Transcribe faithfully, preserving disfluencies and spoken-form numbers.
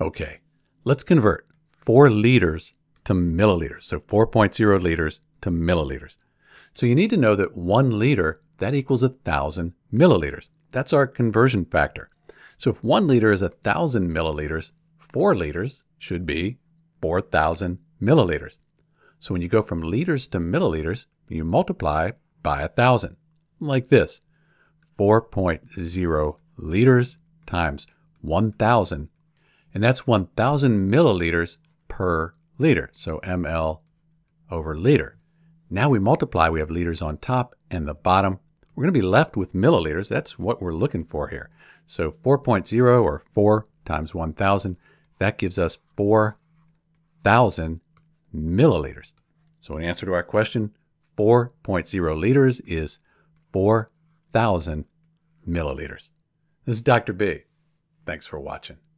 Okay, let's convert four liters to milliliters. So four point zero liters to milliliters. So you need to know that one liter, that equals a thousand milliliters. That's our conversion factor. So if one liter is a thousand milliliters, four liters should be four thousand milliliters. So when you go from liters to milliliters, you multiply by a thousand, like this. four point zero liters times one thousand, and that's one thousand milliliters per liter, so ml over liter. Now we multiply, we have liters on top and the bottom. We're going to be left with milliliters. That's what we're looking for here. So four point zero, or four times one thousand, that gives us four thousand milliliters. So in answer to our question, four point zero liters is four thousand milliliters. This is Doctor B. Thanks for watching.